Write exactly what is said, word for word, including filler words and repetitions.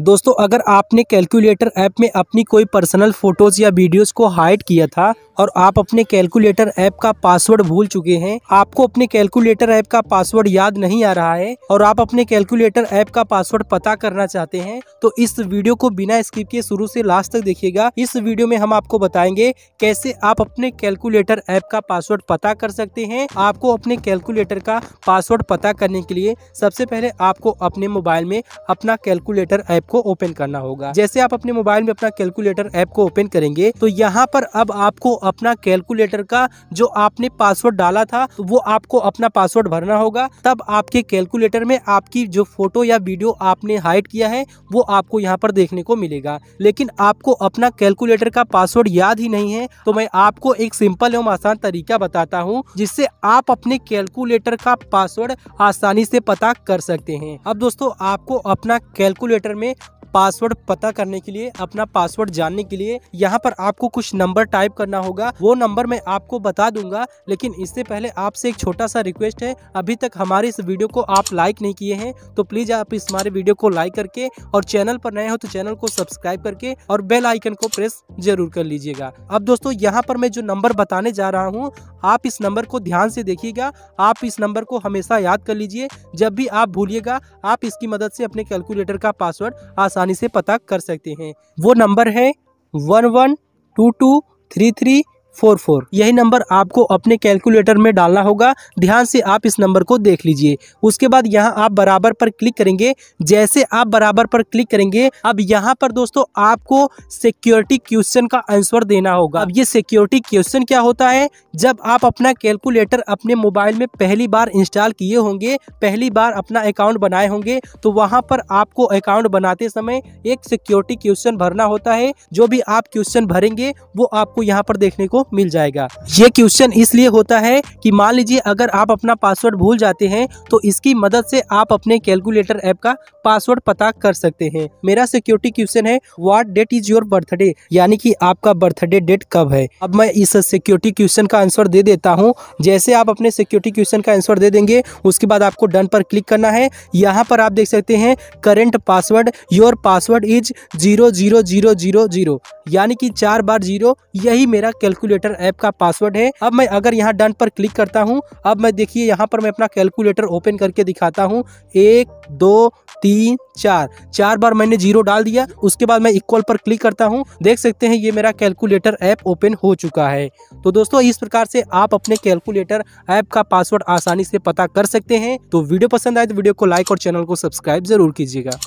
दोस्तों अगर आपने कैलकुलेटर ऐप में अपनी कोई पर्सनल फोटोज या वीडियोस को हाइड किया था और आप अपने कैलकुलेटर ऐप का पासवर्ड भूल चुके हैं, आपको अपने कैलकुलेटर ऐप का पासवर्ड याद नहीं आ रहा है और आप अपने कैलकुलेटर ऐप का पासवर्ड पता करना चाहते हैं, तो इस वीडियो को बिना स्किप किए शुरू से लास्ट तक देखिएगा। इस वीडियो में हम आपको बताएंगे कैसे आप अपने कैलकुलेटर ऐप का पासवर्ड पता कर सकते हैं। आपको अपने कैलकुलेटर का पासवर्ड पता करने के लिए सबसे पहले आपको अपने मोबाइल में अपना कैलकुलेटर ऐप को ओपन करना होगा। जैसे आप अपने मोबाइल में अपना कैलकुलेटर ऐप को ओपन करेंगे तो यहाँ पर अब आपको अपना कैलकुलेटर का जो आपने पासवर्ड डाला था वो आपको अपना पासवर्ड भरना होगा, तब आपके कैलकुलेटर में आपकी जो फोटो या वीडियो आपने हाइड किया है वो आपको यहाँ पर देखने को मिलेगा। लेकिन आपको अपना कैलकुलेटर का पासवर्ड याद ही नहीं है तो मैं आपको एक सिंपल एवं आसान तरीका बताता हूँ जिससे आप अपने कैलकुलेटर का पासवर्ड आसानी से पता कर सकते हैं। अब दोस्तों आपको अपना कैलकुलेटर में पासवर्ड पता करने के लिए, अपना पासवर्ड जानने के लिए यहाँ पर आपको कुछ नंबर टाइप करना होगा। वो नंबर मैं आपको बता दूंगा, लेकिन इससे पहले आपसे एक छोटा सा रिक्वेस्ट है, अभी तक हमारे इस वीडियो को आप लाइक नहीं किए हैं तो प्लीज आप इस हमारे वीडियो को लाइक करके और चैनल पर नए हो तो चैनल को सब्सक्राइब करके और बेल आइकन को प्रेस जरूर कर लीजिएगा। अब दोस्तों यहाँ पर मैं जो नंबर बताने जा रहा हूँ आप इस नंबर को ध्यान से देखिएगा, आप इस नंबर को हमेशा याद कर लीजिए। जब भी आप भूलिएगा आप इसकी मदद से अपने कैलकुलेटर का पासवर्ड आसान से पता कर सकते हैं। वो नंबर है one one two two three three four four. यही नंबर आपको अपने कैलकुलेटर में डालना होगा, ध्यान से आप इस नंबर को देख लीजिए। उसके बाद यहाँ आप बराबर पर क्लिक करेंगे। जैसे आप बराबर पर क्लिक करेंगे अब यहाँ पर दोस्तों आपको सिक्योरिटी क्वेश्चन का आंसर देना होगा। अब ये सिक्योरिटी क्वेश्चन क्या होता है, जब आप अपना कैलकुलेटर अपने मोबाइल में पहली बार इंस्टॉल किए होंगे, पहली बार अपना अकाउंट बनाए होंगे तो वहाँ पर आपको अकाउंट बनाते समय एक सिक्योरिटी क्वेश्चन भरना होता है। जो भी आप क्वेश्चन भरेंगे वो आपको यहाँ पर देखने को मिल जाएगा। ये क्वेश्चन इसलिए होता है कि मान लीजिए अगर आप अपना पासवर्ड भूल जाते हैं तो इसकी मदद से आप अपने कैलकुलेटर ऐप का पासवर्ड पता कर सकते हैं। मेरा सिक्योरिटी क्वेश्चन है what date is your birthday, यानी कि आपका बर्थडे डेट कब है। अब मैं इस सिक्योरिटी क्वेश्चन का आंसर दे देता हूं। जैसे आप अपने सिक्योरिटी क्वेश्चन का आंसर दे देंगे उसके बाद आपको डन पर क्लिक करना है। यहाँ पर आप देख सकते हैं current password, your password is zero zero zero zero zero, यानी कि चार बार जीरो। यही मेरा कैलकुलेटर ऐप का पासवर्ड है। अब मैं अगर यहाँ डन पर क्लिक करता हूँ, अब मैं देखिए यहाँ पर मैं अपना कैलकुलेटर ओपन करके दिखाता हूँ। एक दो तीन चार चार बार मैंने जीरो डाल दिया। उसके बाद मैं इक्वल पर क्लिक करता हूँ, देख सकते हैं ये मेरा कैलकुलेटर ऐप ओपन हो चुका है। तो दोस्तों इस प्रकार से आप अपने कैलकुलेटर ऐप का पासवर्ड आसानी से पता कर सकते हैं। तो वीडियो पसंद आए तो वीडियो को लाइक और चैनल को सब्सक्राइब जरूर कीजिएगा।